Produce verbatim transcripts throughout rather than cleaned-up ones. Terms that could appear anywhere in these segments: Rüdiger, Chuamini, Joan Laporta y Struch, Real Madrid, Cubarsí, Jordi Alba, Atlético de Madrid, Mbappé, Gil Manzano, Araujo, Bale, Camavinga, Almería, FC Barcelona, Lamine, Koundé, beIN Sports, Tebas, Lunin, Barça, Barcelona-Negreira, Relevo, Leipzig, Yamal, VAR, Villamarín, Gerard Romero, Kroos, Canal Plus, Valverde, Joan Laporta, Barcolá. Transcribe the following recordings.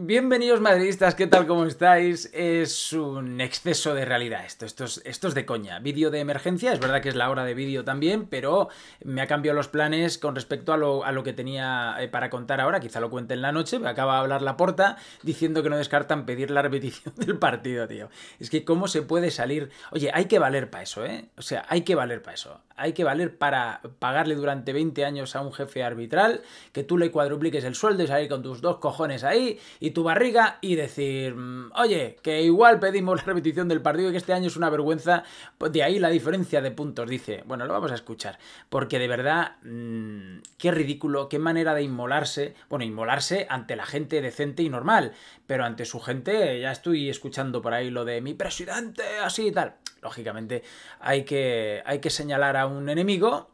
Bienvenidos madridistas, ¿qué tal? ¿Cómo estáis? Es un exceso de realidad esto, esto es, esto es de coña. Vídeo de emergencia, es verdad que es la hora de vídeo también, pero me ha cambiado los planes con respecto a lo, a lo que tenía para contar ahora, quizá lo cuente en la noche. Me acaba de hablar Laporta diciendo que no descartan pedir la repetición del partido, tío. Es que cómo se puede salir... Oye, hay que valer para eso, ¿eh? O sea, hay que valer para eso. Hay que valer para pagarle durante veinte años a un jefe arbitral, que tú le cuadrupliques el sueldo y salir con tus dos cojones ahí... Y Y tu barriga y decir, oye, que igual pedimos la repetición del partido y que este año es una vergüenza, pues de ahí la diferencia de puntos, dice. Bueno, lo vamos a escuchar, porque de verdad, mmm, qué ridículo, qué manera de inmolarse, bueno, inmolarse ante la gente decente y normal, pero ante su gente, ya estoy escuchando por ahí lo de mi presidente, así y tal. Lógicamente hay que, hay que señalar a un enemigo.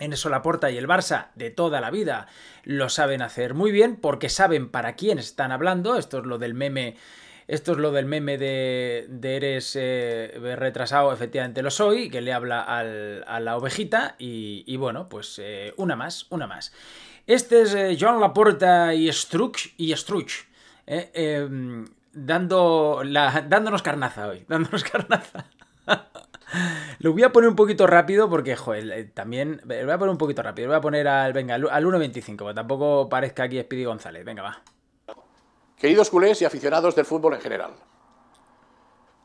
En eso Laporta y el Barça de toda la vida lo saben hacer muy bien, porque saben para quién están hablando. Esto es lo del meme, esto es lo del meme de, de eres eh, retrasado, efectivamente lo soy, que le habla al, a la ovejita y, y bueno, pues eh, una más, una más. Este es eh, Joan Laporta y Struch, y Struch, eh, eh, dando la, dándonos carnaza hoy, dándonos carnaza. Lo voy a poner un poquito rápido porque, joder, también... Lo voy a poner un poquito rápido. Lo voy a poner al, venga, al uno veinticinco. Tampoco parezca aquí Speedy González. Venga, va. Queridos culés y aficionados del fútbol en general.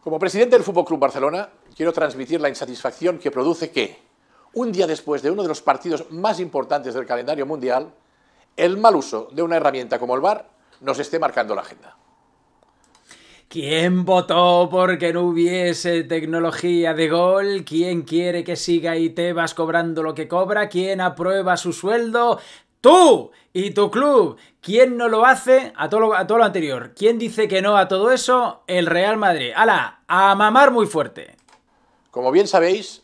Como presidente del F C Barcelona, quiero transmitir la insatisfacción que produce que, un día después de uno de los partidos más importantes del calendario mundial, el mal uso de una herramienta como el V A R nos esté marcando la agenda. ¿Quién votó porque no hubiese tecnología de gol? ¿Quién quiere que siga ahí Tebas cobrando lo que cobra? ¿Quién aprueba su sueldo? ¡Tú! Y tu club. ¿Quién no lo hace? A todo lo, a todo lo anterior. ¿Quién dice que no a todo eso? El Real Madrid. ¡Hala! ¡A mamar muy fuerte! Como bien sabéis,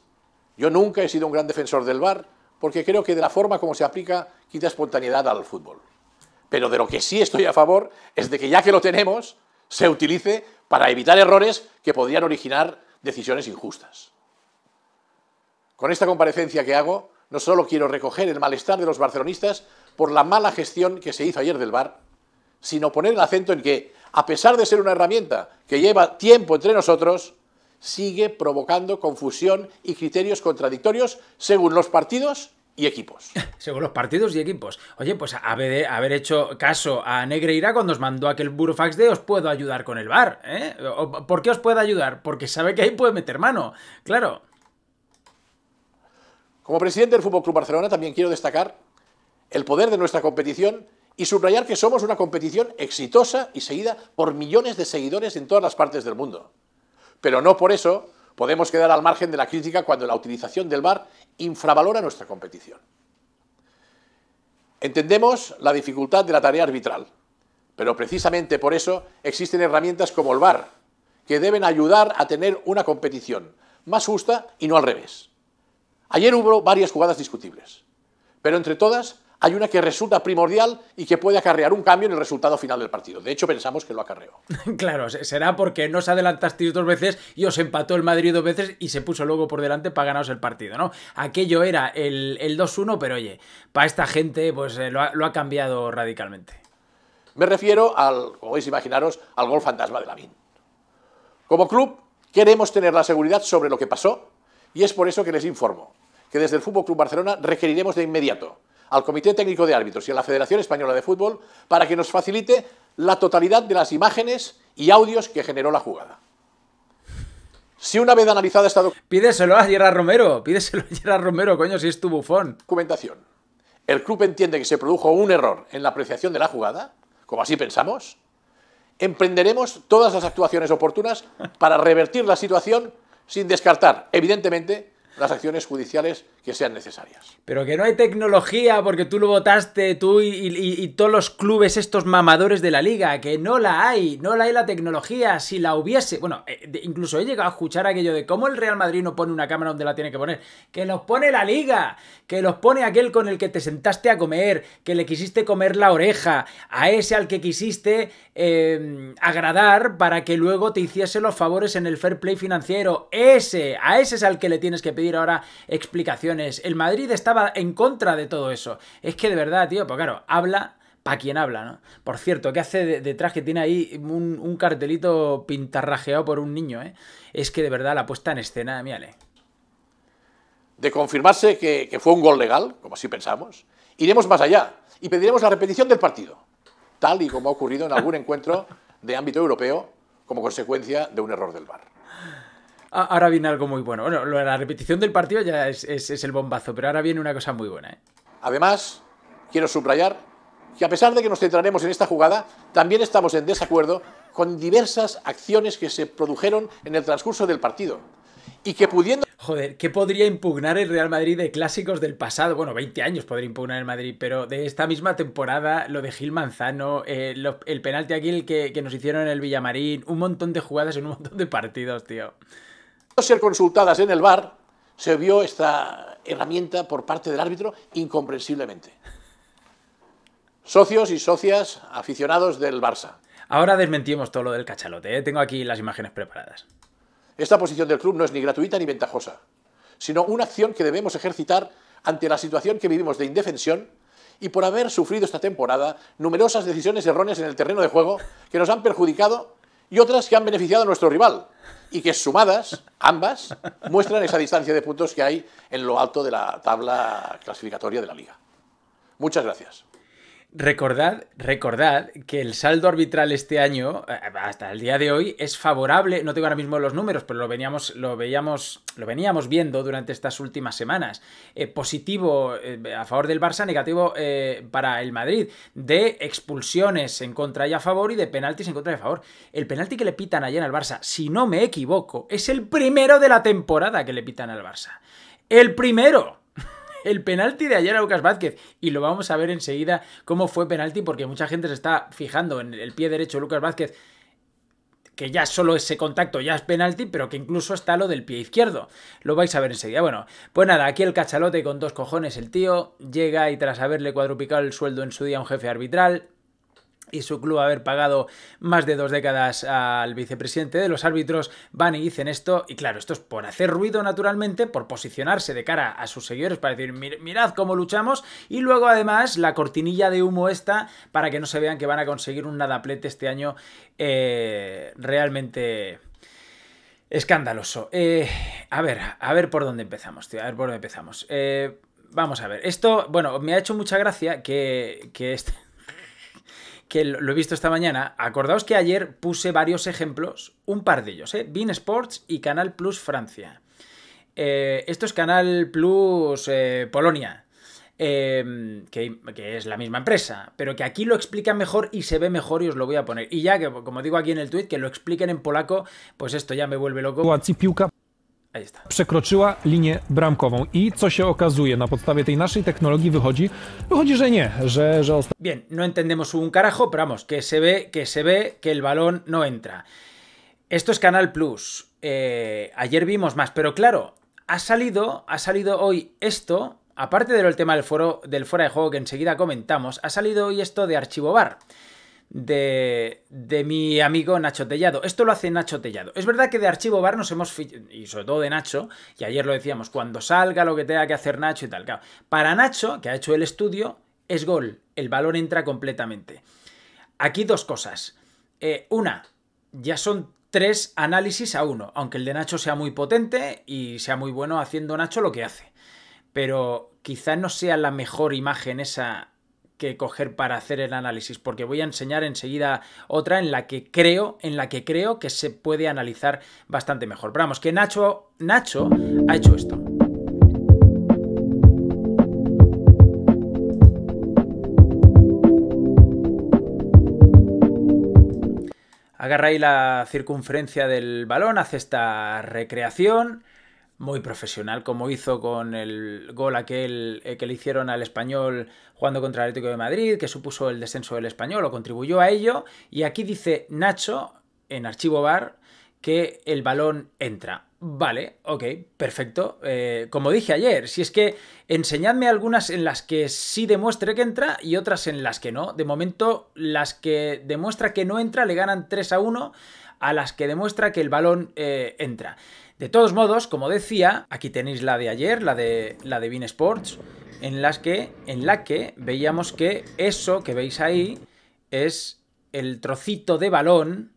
yo nunca he sido un gran defensor del V A R, porque creo que de la forma como se aplica quita espontaneidad al fútbol. Pero de lo que sí estoy a favor es de que, ya que lo tenemos, se utilice para evitar errores que podrían originar decisiones injustas. Con esta comparecencia que hago, no solo quiero recoger el malestar de los barcelonistas por la mala gestión que se hizo ayer del V A R, sino poner el acento en que, a pesar de ser una herramienta que lleva tiempo entre nosotros, sigue provocando confusión y criterios contradictorios según los partidos y equipos. Según los partidos y equipos. Oye, pues haber, haber hecho caso a Negreira cuando os mandó aquel burofax de os puedo ayudar con el V A R, ¿eh? ¿Por qué os puede ayudar? Porque sabe que ahí puede meter mano, claro. Como presidente del F C Barcelona también quiero destacar el poder de nuestra competición y subrayar que somos una competición exitosa y seguida por millones de seguidores en todas las partes del mundo. Pero no por eso podemos quedar al margen de la crítica cuando la utilización del V A R infravalora nuestra competición. Entendemos la dificultad de la tarea arbitral, pero precisamente por eso existen herramientas como el V A R, que deben ayudar a tener una competición más justa y no al revés. Ayer hubo varias jugadas discutibles, pero entre todas hay una que resulta primordial y que puede acarrear un cambio en el resultado final del partido. De hecho, pensamos que lo acarreó. Claro, será porque no os adelantasteis dos veces y os empató el Madrid dos veces y se puso luego por delante para ganaros el partido, ¿no? Aquello era el, el dos uno, pero oye, para esta gente pues eh, lo, ha, lo ha cambiado radicalmente. Me refiero al, como podéis imaginaros, al gol fantasma de Lamine. Como club queremos tener la seguridad sobre lo que pasó y es por eso que les informo que desde el F C Barcelona requeriremos de inmediato al Comité Técnico de Árbitros y a la Federación Española de Fútbol para que nos facilite la totalidad de las imágenes y audios que generó la jugada. Si una vez analizada esta documentación... Pídeselo a Gerard Romero, pídeselo a Gerard Romero, coño, si es tu bufón. ...documentación, el club entiende que se produjo un error en la apreciación de la jugada, como así pensamos, emprenderemos todas las actuaciones oportunas para revertir la situación sin descartar, evidentemente, las acciones judiciales que sean necesarias. Pero que no hay tecnología porque tú lo votaste, tú y, y, y todos los clubes estos mamadores de la liga, que no la hay, no la hay la tecnología, si la hubiese... Bueno, incluso he llegado a escuchar aquello de cómo el Real Madrid no pone una cámara donde la tiene que poner, que los pone la liga, que los pone aquel con el que te sentaste a comer, que le quisiste comer la oreja, a ese al que quisiste eh, agradar para que luego te hiciese los favores en el fair play financiero, ese, a ese es al que le tienes que pedir ahora explicaciones. El Madrid estaba en contra de todo eso. Es que de verdad, tío, pues claro, habla para quien habla, ¿no? Por cierto, ¿qué hace de, detrás que tiene ahí un, un cartelito pintarrajeado por un niño, eh? Es que de verdad la puesta en escena, mírale. De confirmarse que, que fue un gol legal, como así pensamos, iremos más allá y pediremos la repetición del partido, tal y como ha ocurrido en algún encuentro de ámbito europeo como consecuencia de un error del V A R. Ahora viene algo muy bueno. Bueno, la repetición del partido ya es, es, es el bombazo, pero ahora viene una cosa muy buena, ¿eh? Además, quiero subrayar que a pesar de que nos centraremos en esta jugada, también estamos en desacuerdo con diversas acciones que se produjeron en el transcurso del partido y que pudiendo... Joder, ¿qué podría impugnar el Real Madrid de clásicos del pasado? Bueno, veinte años podría impugnar el Madrid, pero de esta misma temporada, lo de Gil Manzano, eh, lo, el penalti aquí que, que nos hicieron en el Villamarín, un montón de jugadas en un montón de partidos, tío. Ser consultadas en el V A R, se vio esta herramienta por parte del árbitro incomprensiblemente. Socios y socias aficionados del Barça. Ahora desmentimos todo lo del cachalote, ¿eh? Tengo aquí las imágenes preparadas. Esta posición del club no es ni gratuita ni ventajosa, sino una acción que debemos ejercitar ante la situación que vivimos de indefensión y por haber sufrido esta temporada numerosas decisiones erróneas en el terreno de juego que nos han perjudicado y otras que han beneficiado a nuestro rival, y que sumadas, ambas, muestran esa distancia de puntos que hay en lo alto de la tabla clasificatoria de la Liga. Muchas gracias. Recordad, recordad que el saldo arbitral este año, hasta el día de hoy, es favorable. No tengo ahora mismo los números, pero lo veníamos, lo veíamos, lo veníamos viendo durante estas últimas semanas. Eh, positivo eh, a favor del Barça, negativo eh, para el Madrid. De expulsiones en contra y a favor y de penaltis en contra y a favor. El penalti que le pitan ayer al Barça, si no me equivoco, es el primero de la temporada que le pitan al Barça. ¡El primero! El penalti de ayer a Lucas Vázquez, y lo vamos a ver enseguida cómo fue penalti, porque mucha gente se está fijando en el pie derecho de Lucas Vázquez, que ya solo ese contacto ya es penalti, pero que incluso está lo del pie izquierdo. Lo vais a ver enseguida. Bueno, pues nada, aquí el cachalote con dos cojones, el tío llega y tras haberle cuadruplicado el sueldo en su día a un jefe arbitral y su club haber pagado más de dos décadas al vicepresidente de los árbitros, van y dicen esto, y claro, esto es por hacer ruido naturalmente, por posicionarse de cara a sus seguidores para decir, mirad cómo luchamos, y luego además la cortinilla de humo esta para que no se vean que van a conseguir un nadaplete este año eh, realmente... escandaloso. Eh, a ver, a ver por dónde empezamos, tío, a ver por dónde empezamos. Eh, vamos a ver, esto, bueno, me ha hecho mucha gracia que, que este... que lo he visto esta mañana. Acordaos que ayer puse varios ejemplos, un par de ellos, ¿eh? beIN Sports y Canal Plus Francia. Eh, esto es Canal Plus eh, Polonia, eh, que, que es la misma empresa, pero que aquí lo explican mejor y se ve mejor y os lo voy a poner. Y ya, que como digo aquí en el tuit, que lo expliquen en polaco, pues esto ya me vuelve loco. Ahí está. Przekroczyła linię bramkową i co się okazuje na podstawie tej naszej technologii wychodzi, wychodzi, że nie, że, że... Bien, no entendemos un carajo, pero vamos, que se ve, que se ve que el balón no entra. Esto es Canal Plus. Eh, ayer vimos más, pero claro, ha salido, ha salido hoy esto, aparte del tema del foro, del fuera de juego que enseguida comentamos, ha salido hoy esto de Archivo V A R. De, de mi amigo Nacho Tellado. Esto lo hace Nacho Tellado. Es verdad que de Archivo V A R nos hemos... y sobre todo de Nacho, y ayer lo decíamos, cuando salga lo que tenga que hacer Nacho y tal. Claro. Para Nacho, que ha hecho el estudio, es gol. El balón entra completamente. Aquí dos cosas. Eh, una, ya son tres análisis a uno, aunque el de Nacho sea muy potente y sea muy bueno haciendo Nacho lo que hace. Pero quizá no sea la mejor imagen esa... que coger para hacer el análisis, porque voy a enseñar enseguida otra en la que creo, en la que creo que se puede analizar bastante mejor. Pero vamos, que Nacho, Nacho ha hecho esto. Agarra ahí la circunferencia del balón, hace esta recreación... muy profesional, como hizo con el gol aquel que le hicieron al Español jugando contra el Atlético de Madrid, que supuso el descenso del Español o contribuyó a ello. Y aquí dice Nacho, en Archivo V A R, que el balón entra. Vale, ok, perfecto. Eh, como dije ayer, si es que enseñadme algunas en las que sí demuestre que entra y otras en las que no. De momento, las que demuestra que no entra le ganan tres a uno a las que demuestra que el balón eh, entra. De todos modos, como decía, aquí tenéis la de ayer, la de, la de beIN Sports, en, las que, en la que veíamos que eso que veis ahí es el trocito de balón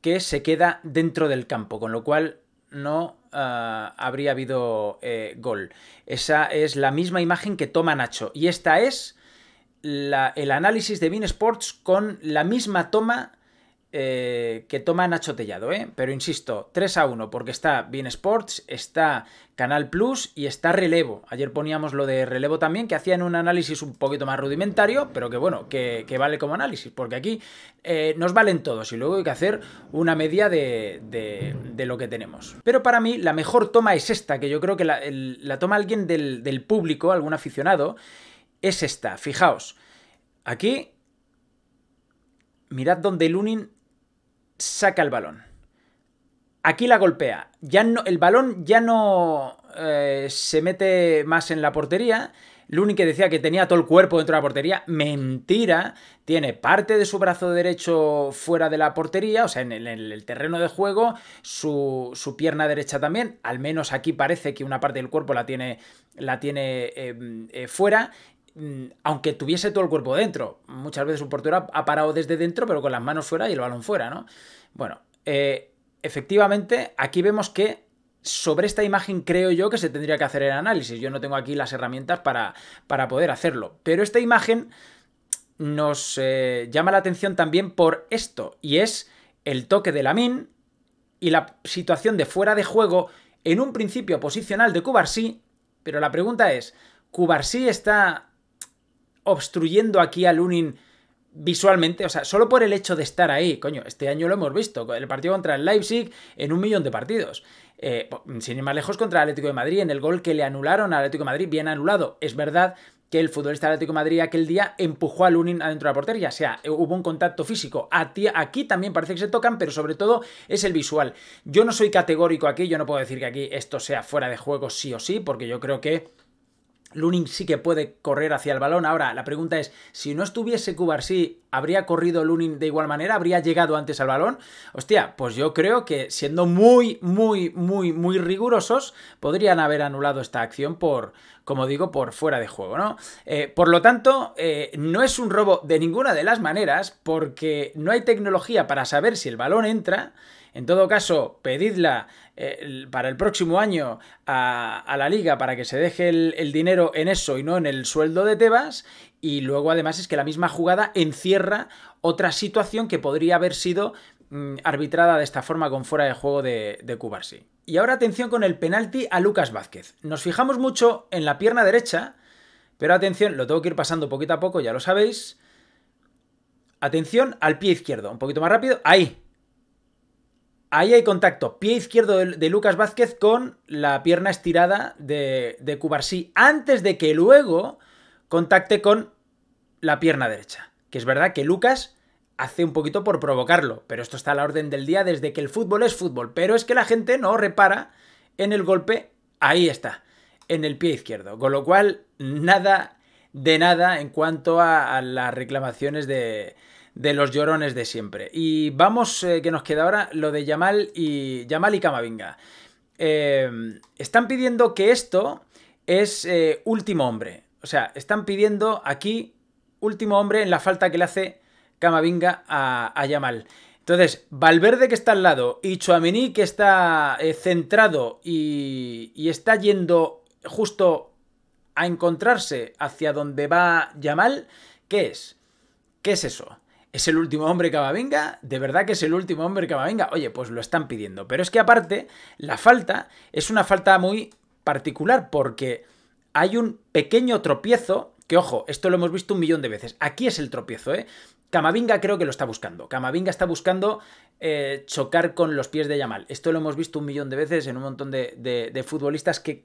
que se queda dentro del campo, con lo cual no uh, habría habido eh, gol. Esa es la misma imagen que toma Nacho. Y esta es la, el análisis de beIN Sports con la misma toma eh, que toma Nacho Tellado, ¿eh? Pero insisto, tres a uno, porque está beIN Sports, está Canal Plus y está Relevo. Ayer poníamos lo de Relevo también, que hacían un análisis un poquito más rudimentario, pero que bueno, que, que vale como análisis, porque aquí eh, nos valen todos y luego hay que hacer una media de, de, de lo que tenemos. Pero para mí la mejor toma es esta, que yo creo que la, el, la toma alguien del, del público, algún aficionado, es esta. Fijaos, aquí mirad donde Lunin saca el balón. Aquí la golpea. Ya no, el balón ya no eh, se mete más en la portería. Lunin, que decía que tenía todo el cuerpo dentro de la portería, mentira. Tiene parte de su brazo derecho fuera de la portería, o sea, en el, en el terreno de juego, su, su pierna derecha también. Al menos aquí parece que una parte del cuerpo la tiene, la tiene eh, eh, fuera, aunque tuviese todo el cuerpo dentro. Muchas veces un portero ha parado desde dentro, pero con las manos fuera y el balón fuera, ¿no? Bueno, eh... efectivamente, aquí vemos que sobre esta imagen creo yo que se tendría que hacer el análisis. Yo no tengo aquí las herramientas para, para poder hacerlo. Pero esta imagen nos eh, llama la atención también por esto. Y es el toque de Lamine y la situación de fuera de juego en un principio posicional de Cubarsí. Pero la pregunta es, ¿Cubarsí está obstruyendo aquí a Lunin visualmente? O sea, solo por el hecho de estar ahí, coño, este año lo hemos visto, el partido contra el Leipzig en un millón de partidos, eh, sin ir más lejos contra el Atlético de Madrid, en el gol que le anularon al Atlético de Madrid, bien anulado, es verdad que el futbolista del Atlético de Madrid aquel día empujó a Lunin adentro de la portería, o sea, hubo un contacto físico. Aquí también parece que se tocan, pero sobre todo es el visual. Yo no soy categórico aquí, yo no puedo decir que aquí esto sea fuera de juego sí o sí, porque yo creo que Lunin sí que puede correr hacia el balón. Ahora, la pregunta es, si no estuviese Cubarsí, ¿habría corrido Lunin de igual manera? ¿Habría llegado antes al balón? Hostia, pues yo creo que siendo muy, muy, muy, muy rigurosos, podrían haber anulado esta acción por, como digo, por fuera de juego, ¿no? Eh, por lo tanto, eh, no es un robo de ninguna de las maneras, porque no hay tecnología para saber si el balón entra. En todo caso, pedidla eh, para el próximo año a, a la Liga para que se deje el, el dinero en eso y no en el sueldo de Tebas. Y luego, además, es que la misma jugada encierra otra situación que podría haber sido mm, arbitrada de esta forma con fuera de juego de, de Cubarsí. Y ahora atención con el penalti a Lucas Vázquez. Nos fijamos mucho en la pierna derecha, pero atención, lo tengo que ir pasando poquito a poco, ya lo sabéis. Atención al pie izquierdo, un poquito más rápido, ahí. Ahí hay contacto, pie izquierdo de Lucas Vázquez con la pierna estirada de, de Cubarsí, antes de que luego contacte con la pierna derecha. Que es verdad que Lucas hace un poquito por provocarlo, pero esto está a la orden del día desde que el fútbol es fútbol. Pero es que la gente no repara en el golpe, ahí está, en el pie izquierdo. Con lo cual, nada de nada en cuanto a, a las reclamaciones de... de los llorones de siempre. Y vamos, eh, que nos queda ahora lo de Yamal y, Yamal y Camavinga. Eh, están pidiendo que esto es eh, último hombre. O sea, están pidiendo aquí último hombre en la falta que le hace Camavinga a, a Yamal. Entonces, Valverde, que está al lado, y Chuamini, que está eh, centrado y, y está yendo justo a encontrarse hacia donde va Yamal, ¿qué es? ¿Qué es eso? ¿Es el último hombre Camavinga? ¿De verdad que es el último hombre Camavinga? Oye, pues lo están pidiendo. Pero es que aparte, la falta es una falta muy particular porque hay un pequeño tropiezo que, ojo, esto lo hemos visto un millón de veces. Aquí es el tropiezo, ¿eh? Camavinga creo que lo está buscando. Camavinga está buscando eh, chocar con los pies de Yamal. Esto lo hemos visto un millón de veces en un montón de, de, de futbolistas que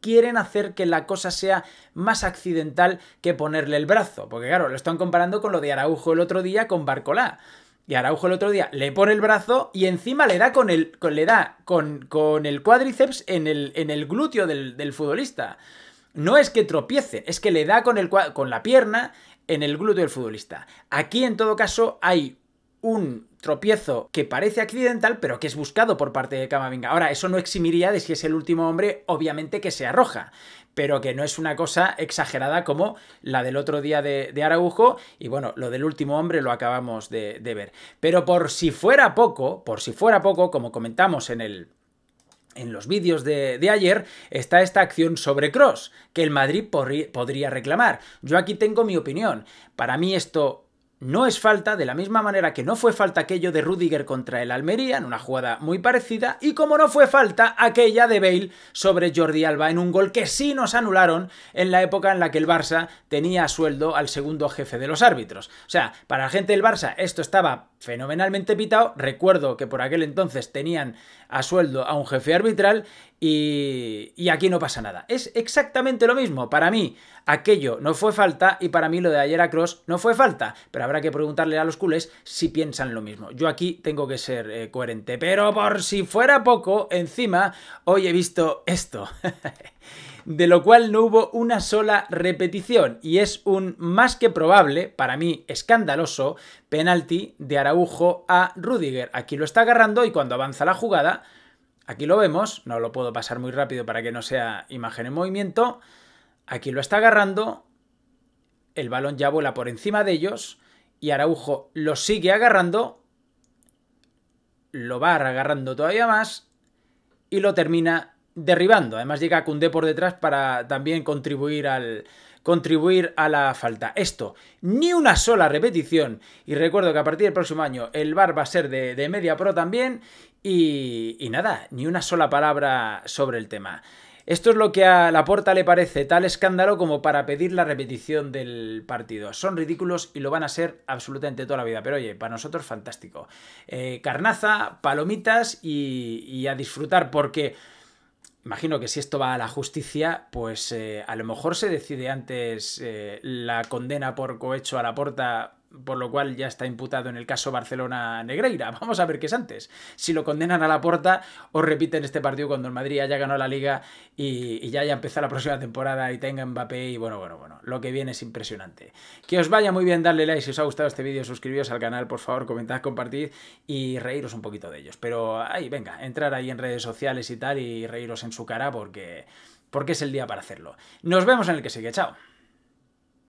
quieren hacer que la cosa sea más accidental que ponerle el brazo. Porque claro, lo están comparando con lo de Araujo el otro día con Barcolá. Y Araujo el otro día le pone el brazo y encima le da con el, con, le da con, con el cuádriceps en el, en el glúteo del, del futbolista. No es que tropiece, es que le da con, el, con la pierna en el glúteo del futbolista. Aquí en todo caso hay un tropiezo que parece accidental, pero que es buscado por parte de Camavinga. Ahora, eso no eximiría de si es el último hombre, obviamente que se arroja, pero que no es una cosa exagerada como la del otro día de, de Araujo, y bueno, lo del último hombre lo acabamos de, de ver. Pero por si fuera poco, por si fuera poco, como comentamos en el... en los vídeos de, de ayer, está esta acción sobre Kroos, que el Madrid porri, podría reclamar. Yo aquí tengo mi opinión. Para mí esto no es falta, de la misma manera que no fue falta aquello de Rüdiger contra el Almería, en una jugada muy parecida, y como no fue falta aquella de Bale sobre Jordi Alba en un gol que sí nos anularon en la época en la que el Barça tenía a sueldo al segundo jefe de los árbitros. O sea, para la gente del Barça esto estaba fenomenalmente pitado. Recuerdo que por aquel entonces tenían a sueldo a un jefe arbitral y, y aquí no pasa nada. Es exactamente lo mismo. Para mí aquello no fue falta y para mí lo de ayer a Kroos no fue falta. Pero habrá que preguntarle a los culés si piensan lo mismo. Yo aquí tengo que ser eh, coherente. Pero por si fuera poco, encima hoy he visto esto. De lo cual no hubo una sola repetición, y es un más que probable, para mí escandaloso, penalti de Araujo a Rüdiger. Aquí lo está agarrando y cuando avanza la jugada, aquí lo vemos, no lo puedo pasar muy rápido para que no sea imagen en movimiento, aquí lo está agarrando, el balón ya vuela por encima de ellos y Araujo lo sigue agarrando, lo va agarrando todavía más y lo termina derribando. Además llega Koundé por detrás para también contribuir al contribuir a la falta. Esto, ni una sola repetición. Y recuerdo que a partir del próximo año el V A R va a ser de, de media pro también. Y, y nada, ni una sola palabra sobre el tema. Esto es lo que a Laporta le parece tal escándalo como para pedir la repetición del partido. Son ridículos y lo van a ser absolutamente toda la vida. Pero oye, para nosotros fantástico. Eh, carnaza, palomitas y, y a disfrutar porque... imagino que si esto va a la justicia, pues eh, a lo mejor se decide antes eh, la condena por cohecho a Laporta, por lo cual ya está imputado en el caso Barcelona-Negreira. Vamos a ver qué es antes. Si lo condenan a Laporta o repiten este partido cuando el Madrid haya ganado la Liga y, y ya haya empezado la próxima temporada y tenga Mbappé y bueno, bueno, bueno. Lo que viene es impresionante. Que os vaya muy bien, darle like si os ha gustado este vídeo, suscribiros al canal, por favor, comentad, compartid y reíros un poquito de ellos. Pero ahí, venga, entrar ahí en redes sociales y tal y reíros en su cara porque, porque es el día para hacerlo. Nos vemos en el que sigue. Chao.